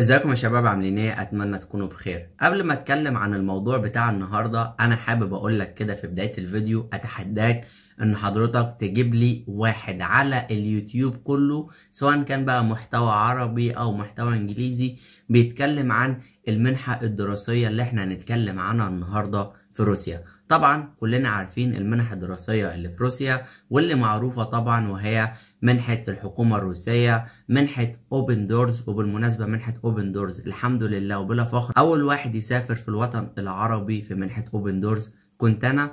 ازيكم يا شباب، عاملين ايه؟ اتمنى تكونوا بخير. قبل ما اتكلم عن الموضوع بتاع النهارده، انا حابب اقول لك كده في بدايه الفيديو، اتحداك ان حضرتك تجيب لي واحد على اليوتيوب كله، سواء كان بقى محتوى عربي او محتوى انجليزي، بيتكلم عن المنحه الدراسيه اللي احنا هنتكلم عنها النهارده في روسيا. طبعا كلنا عارفين المنح الدراسيه اللي في روسيا واللي معروفه طبعا، وهي منحه الحكومه الروسيه، منحه Open Doors. وبالمناسبه منحه Open Doors الحمد لله وبلا فخر اول واحد يسافر في الوطن العربي في منحه Open Doors كنت انا،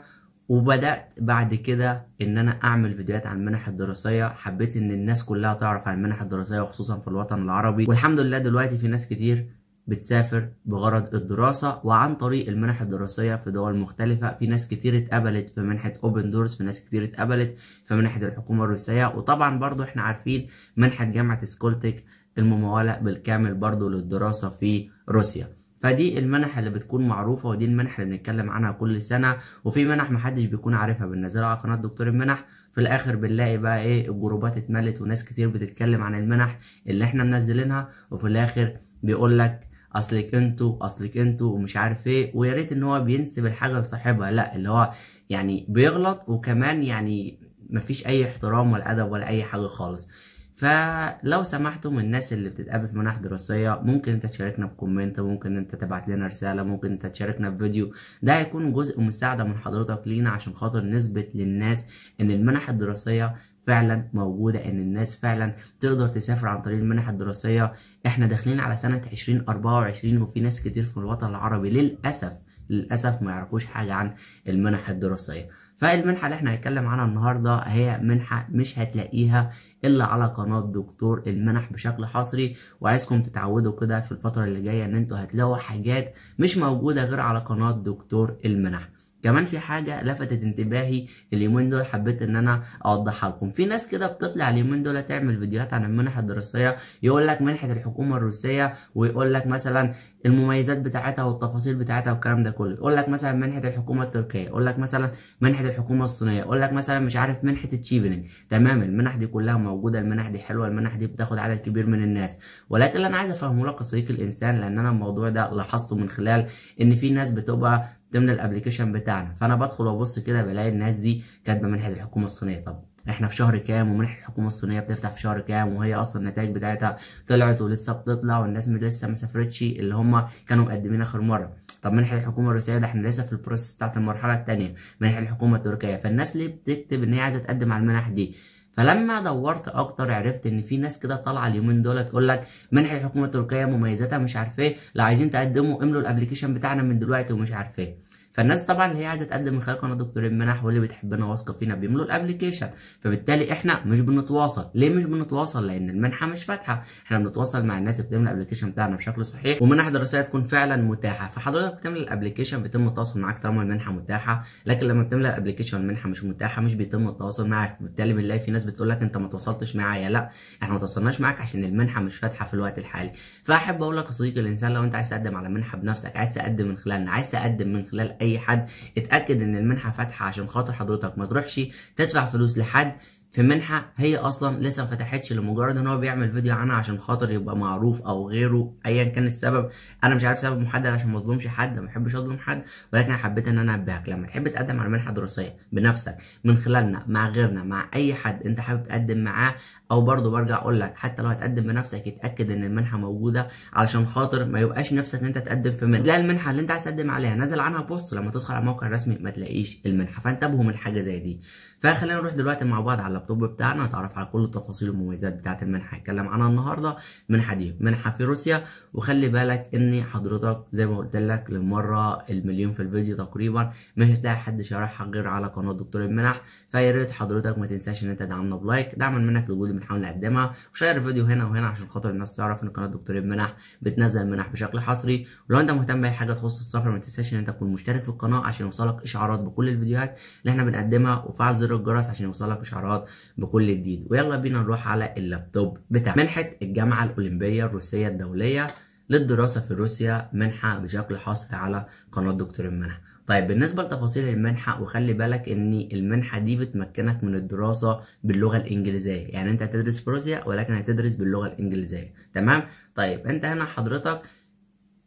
وبدات بعد كده ان انا اعمل فيديوهات عن المنح الدراسيه. حبيت ان الناس كلها تعرف عن المنح الدراسيه وخصوصا في الوطن العربي، والحمد لله دلوقتي في ناس كتير بتسافر بغرض الدراسة وعن طريق المنح الدراسية في دول مختلفة. في ناس كتير اتقبلت في منحة Open Doors، في ناس كتير اتقبلت في منحة الحكومة الروسية، وطبعا برضو احنا عارفين منحة جامعة سكولتك الممولة بالكامل برضو للدراسة في روسيا. فدي المنح اللي بتكون معروفة، ودي المنح اللي بنتكلم عنها كل سنة. وفي منح محدش بيكون عارفها، بننزلها على قناة دكتور المنح، في الاخر بنلاقي بقى ايه، الجروبات اتملت وناس كتير بتتكلم عن المنح اللي احنا منزلينها، وفي الاخر بيقول لك اصلك انتو ومش عارف ايه. ويا ريت ان هو بينسب الحاجه لصاحبها، لا اللي هو يعني بيغلط، وكمان يعني مفيش اي احترام ولا ادب ولا اي حاجه خالص. فلو سمحتم الناس اللي بتتقابل في منح دراسيه، ممكن انت تشاركنا بكومنت، ممكن انت تبعت لنا رساله، ممكن انت تشاركنا بفيديو. ده هيكون جزء مساعده من حضرتك لينا عشان خاطر نثبت للناس ان المنح الدراسيه فعلا موجودة، ان الناس فعلا تقدر تسافر عن طريق المنح الدراسية. احنا داخلين على سنة 2024، وفي ناس كتير في الوطن العربي للأسف ما يعرفوش حاجة عن المنح الدراسية. فالمنحة اللي احنا هنتكلم عنها النهاردة هي منحة مش هتلاقيها الا على قناة دكتور المنح بشكل حصري، وعايزكم تتعودوا كده في الفترة اللي جاية ان انتوا هتلاقوا حاجات مش موجودة غير على قناة دكتور المنح. كمان في حاجة لفتت انتباهي اليومين دول، حبيت ان انا اوضحها لكم. في ناس كده بتطلع اليومين دول تعمل فيديوهات عن المنح الدراسية، يقول لك منحة الحكومة الروسية، ويقول لك مثلا المميزات بتاعتها والتفاصيل بتاعتها والكلام ده كله، يقول لك مثلا منحة الحكومة التركية، يقول لك مثلا منحة الحكومة الصينية، يقول لك مثلا مش عارف منحة التشيفنج. تمام، المنح دي كلها موجودة، المنح دي حلوة، المنح دي بتاخد عدد كبير من الناس، ولكن اللي انا عايز افهمه لك يا صديقي الانسان، لان انا الموضوع ده لاحظته من خلال ان في ناس بتبقى ضمن الابلكيشن بتاعنا، فانا بدخل وابص كده بلاقي الناس دي كاتبه منحه الحكومه الصينيه. طب احنا في شهر كام، ومنحه الحكومه الصينيه بتفتح في شهر كام، وهي اصلا النتائج بتاعتها طلعت ولسه بتطلع، والناس لسه ما سافرتش اللي هم كانوا مقدمين اخر مره. طب منحه الحكومه الروسيه ده احنا لسه في البروسيس بتاعت المرحله الثانيه، منحه الحكومه التركيه. فالناس ليه بتكتب ان هي عايزه تقدم على المنح دي؟ فلما دورت اكتر عرفت ان في ناس كده طالعه اليومين دول تقول لك منحه الحكومه التركيه مميزاتها مش عارف ايه، لا عايزين تقدموا، املوا الابلكيشن بتاعنا من دلوقتي ومش عارف ايه. فالناس طبعا اللي هي عايزه تقدم من خلال قناه دكتور المنح واللي بتحبنا واثقه فينا بيملوا الابلكيشن، فبالتالي احنا مش بنتواصل. ليه مش بنتواصل؟ لان المنحه مش فاتحه، احنا بنتواصل مع الناس اللي بتملى الابلكيشن بتاعنا بشكل صحيح، ومنح دراسيه تكون فعلا متاحه. فحضرتك بتملى الابلكيشن بيتم التواصل معاك طالما المنحه متاحه، لكن لما بتملى الابلكيشن المنحه مش متاحه مش بيتم التواصل معاك. بالتالي بنلاقي في ناس بتقول لك انت ما تواصلتش معايا. لا، احنا ما تواصلناش معاك عشان المنحه مش فاتحه في الوقت الحالي. فاحب اقول لك يا صديقي الانسان، لو انت عايز تقدم على منحه بنفسك، عايز تقدم من خلالنا، عايز تقدم من خلال اي حد، اتاكد ان المنحه فاتحه عشان خاطر حضرتك ما تروحش تدفع فلوس لحد في منحه هي اصلا لسه ما فتحتش، لمجرد ان هو بيعمل فيديو عنها عشان خاطر يبقى معروف او غيره ايا كان السبب. انا مش عارف سبب محدد عشان ما اظلمش حد، ما بحبش اظلم حد، ولكن انا حبيت ان انا انبهك. لما تحب تقدم على منحه دراسيه بنفسك من خلالنا، مع غيرنا، مع اي حد انت حابب تقدم معاه، او برضه برجع اقول لك حتى لو هتقدم بنفسك اتاكد ان المنحه موجوده علشان خاطر ما يبقاش نفسك ان انت تقدم في منحه تلاقي المنحه اللي انت عايز تقدم عليها نازل عنها بوست، لما تدخل على الموقع الرسمي ما تلاقيش المنحه. فانتبهوا من حاجه زي دي. فخلينا نروح دلوقتي مع بعض على اللابتوب بتاعنا، نتعرف على كل التفاصيل والمميزات بتاعه المنحه هنتكلم عنها النهارده. المنحه دي منحه في روسيا، وخلي بالك ان حضرتك زي ما قلت لك للمره المليون في الفيديو تقريبا مش هتلاقي حد شارحها غير على قناه دكتور المنح. فيا ريت حضرتك ما تنساش ان انت تدعمنا بلايك، دعما منك لوجود اللي بنحاول نقدمها، وشير الفيديو هنا وهنا عشان خاطر الناس تعرف ان قناه دكتور المنح بتنزل منح بشكل حصري. ولو انت مهتم باي حاجه تخص السفر ما تنساش ان انت تكون مشترك في القناه عشان يوصلك اشعارات بكل الفيديوهات اللي احنا بنقدمها، وفعل زر الجرس عشان يوصلك اشعارات بكل جديد. ويلا بينا نروح على اللابتوب بتاع منحة الجامعة الاولمبية الروسية الدولية للدراسة في روسيا، منحة بشكل حصري على قناة دكتور المنح. طيب بالنسبة لتفاصيل المنحة، وخلي بالك ان المنحة دي بتمكنك من الدراسة باللغة الانجليزية، يعني انت هتدرس في روسيا ولكن هتدرس باللغة الانجليزية، تمام؟ طيب انت هنا حضرتك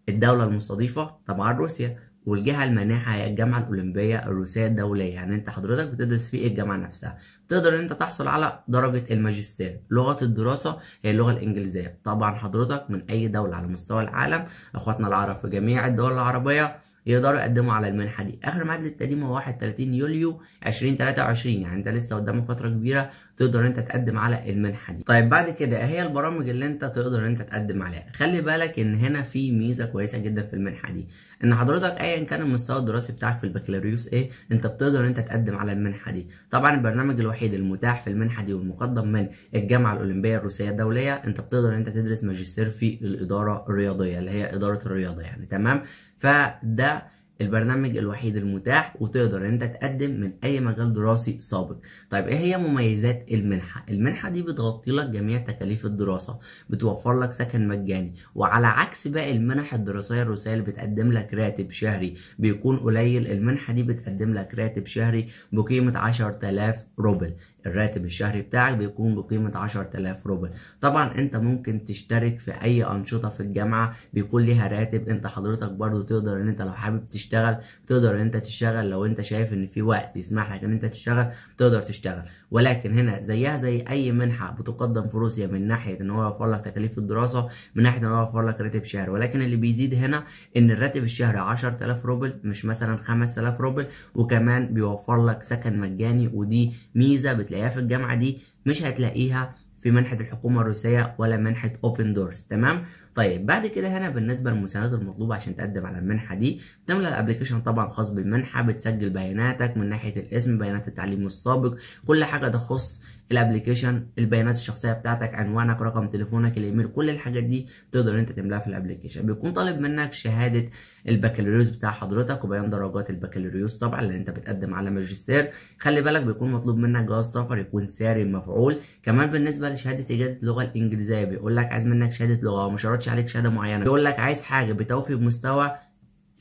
الدولة المستضيفة طبعا روسيا، والجهة المانحة هي الجامعة الاولمبية الروسية الدولية، يعني انت حضرتك بتدرس في الجامعة نفسها. بتقدر ان انت تحصل على درجة الماجستير، لغة الدراسة هي اللغة الانجليزية. طبعا حضرتك من اي دولة على مستوى العالم، اخواتنا العرب في جميع الدول العربية يقدروا يقدموا على المنحة دي. آخر ميعاد للتقديم هو 31 يوليو 2023، يعني أنت لسه قدامك فترة كبيرة تقدر أنت تقدم على المنحة دي. طيب بعد كده إيه هي البرامج اللي أنت تقدر أنت تقدم عليها؟ خلي بالك إن هنا في ميزة كويسة جدا في المنحة دي، إن حضرتك أيا كان المستوى الدراسي بتاعك في البكالوريوس إيه، أنت بتقدر أنت تقدم على المنحة دي. طبعا البرنامج الوحيد المتاح في المنحة دي والمقدم من الجامعة الأولمبية الروسية الدولية، أنت بتقدر أنت تدرس ماجستير في الإدارة الرياضية اللي هي إدارة الرياضة، يعني تمام؟ فده البرنامج الوحيد المتاح، وتقدر انت تقدم من اي مجال دراسي سابق. طيب ايه هي مميزات المنحة؟ المنحة دي بتغطي لك جميع تكاليف الدراسة، بتوفر لك سكن مجاني، وعلى عكس باقي المنح الدراسية الروسية اللي بتقدم لك راتب شهري بيكون قليل، المنحة دي بتقدم لك راتب شهري بقيمة 10,000 روبل، الراتب الشهري بتاعك بيكون بقيمة 10,000 روبل. طبعا انت ممكن تشترك في اي انشطة في الجامعة بيكون ليها راتب، انت حضرتك برضو تقدر ان انت لو حابب تشتغل تقدر ان انت تشتغل، لو انت شايف ان في وقت يسمح لك ان انت تشتغل تقدر تشتغل. ولكن هنا زيها زي اي منحة بتقدم في روسيا، من ناحية ان هو يوفر لك تكاليف الدراسة، من ناحية ان هو يوفر لك راتب شهري، ولكن اللي بيزيد هنا ان الراتب الشهري 10,000 روبل مش مثلا 5,000 روبل، وكمان بيوفر لك سكن مجاني، ودي ميزة بتلاقيها في الجامعة دي مش هتلاقيها في منحة الحكومة الروسية ولا منحة Open Doors، تمام؟ طيب بعد كده هنا بالنسبة للمساعدات المطلوبة عشان تقدم على المنحة دي، بتملى الابلكيشن طبعا خاص بالمنحة، بتسجل بياناتك من ناحية الاسم، بيانات التعليم السابق، كل حاجة تخص الابلكيشن، البيانات الشخصيه بتاعتك، عنوانك، رقم تليفونك، الايميل، كل الحاجات دي تقدر انت تملاها في الابلكيشن. بيكون طالب منك شهاده البكالوريوس بتاع حضرتك وبيان درجات البكالوريوس طبعا لان انت بتقدم على ماجستير. خلي بالك بيكون مطلوب منك جواز سفر يكون ساري مفعول. كمان بالنسبه لشهاده اجازه اللغه الانجليزيه بيقول لك عايز منك شهاده لغه وما شرطش عليك شهاده معينه، بيقول لك عايز حاجه بتوفي بمستوى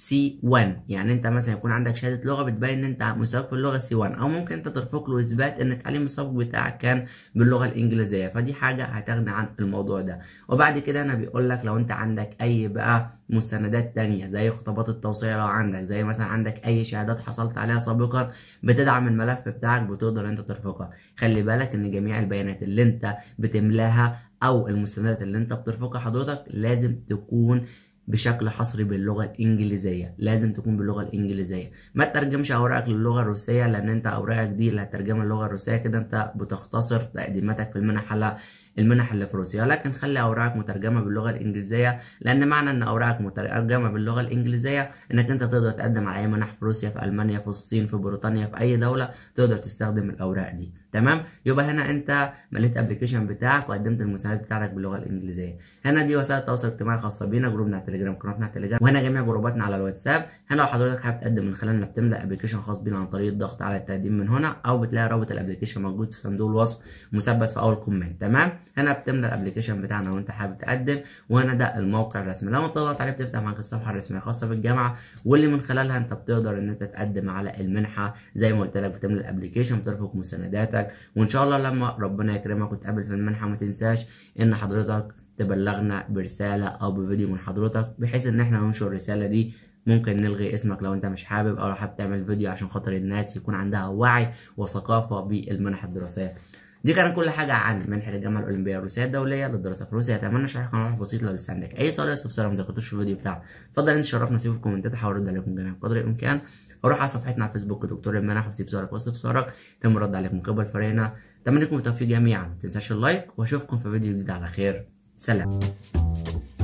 C1، يعني انت مثلا يكون عندك شهاده لغه بتبين ان انت مستواك في اللغه C1، او ممكن انت ترفق له اثبات ان التعليم السابق بتاعك كان باللغه الانجليزيه، فدي حاجه هتغني عن الموضوع ده. وبعد كده انا بيقول لك لو انت عندك اي بقى مستندات تانية زي خطابات التوصية، لو عندك زي مثلا عندك اي شهادات حصلت عليها سابقا بتدعم الملف بتاعك بتقدر انت ترفقها. خلي بالك ان جميع البيانات اللي انت بتملاها او المستندات اللي انت بترفقها حضرتك لازم تكون بشكل حصري باللغه الانجليزيه، لازم تكون باللغه الانجليزيه، ما تترجمش اوراقك للغه الروسيه لان انت اوراقك دي اللي هتترجمها للغه الروسيه، كده انت بتختصر تقديماتك في المنح على المنح اللي في روسيا. لكن خلي اوراقك مترجمه باللغه الانجليزيه، لان معنى ان اوراقك مترجمه باللغه الانجليزيه انك انت تقدر تقدم على اي منح في روسيا، في المانيا، في الصين، في بريطانيا، في اي دوله تقدر تستخدم الاوراق دي، تمام؟ يبقى هنا انت مليت الابلكيشن بتاعك وقدمت المساعدات بتاعتك باللغه الانجليزيه. هنا دي وسائل التواصل الاجتماعي الخاصه بينا، جروبنا على التليجرام، قناتنا على التليجرام، وهنا جميع جروباتنا على الواتساب. هنا لو حضرتك حابب تقدم من خلالنا بتملا ابلكيشن خاص بينا عن طريق الضغط على التقديم من هنا، او بتلاقي رابط الابلكيشن موجود في صندوق الوصف مثبت في اول كومنت، تمام؟ هنا بتملى الابلكيشن بتاعنا وانت حابب تقدم، وهنا ده الموقع الرسمي، لما بتضغط عليه بتفتح معاك الصفحه الرسميه الخاصه بالجامعه واللي من خلالها انت بتقدر ان انت تقدم على المنحه. زي ما قلت لك بتملى الابلكيشن، بترفق مسانداتك، وان شاء الله لما ربنا يكرمك وتقابل في المنحه ما تنساش ان حضرتك تبلغنا برساله او بفيديو من حضرتك، بحيث ان احنا ننشر الرساله دي. ممكن نلغي اسمك لو انت مش حابب، او لو حابب تعمل فيديو عشان خاطر الناس يكون عندها وعي وثقافه بالمنح الدراسيه. دي كانت كل حاجه عن منحه الجامعه الاولمبيه الروسيه الدوليه للدراسه في روسيا. اتمنى شرح كان بسيط، لو لسه عندك اي سؤال استفسار ما ذكرتوش في الفيديو بتاعنا اتفضل انت شرفنا سيبه في الكومنتات، هحاول ارد عليكم جميعا بقدر الامكان. وروح على صفحتنا على الفيسبوك دكتور المنح وسيب سؤالك واستفسارك تم الرد عليك من قبل فريقنا. اتمنى لكم التوفيق جميعا، ما تنساش اللايك، واشوفكم في فيديو جديد على خير، سلام.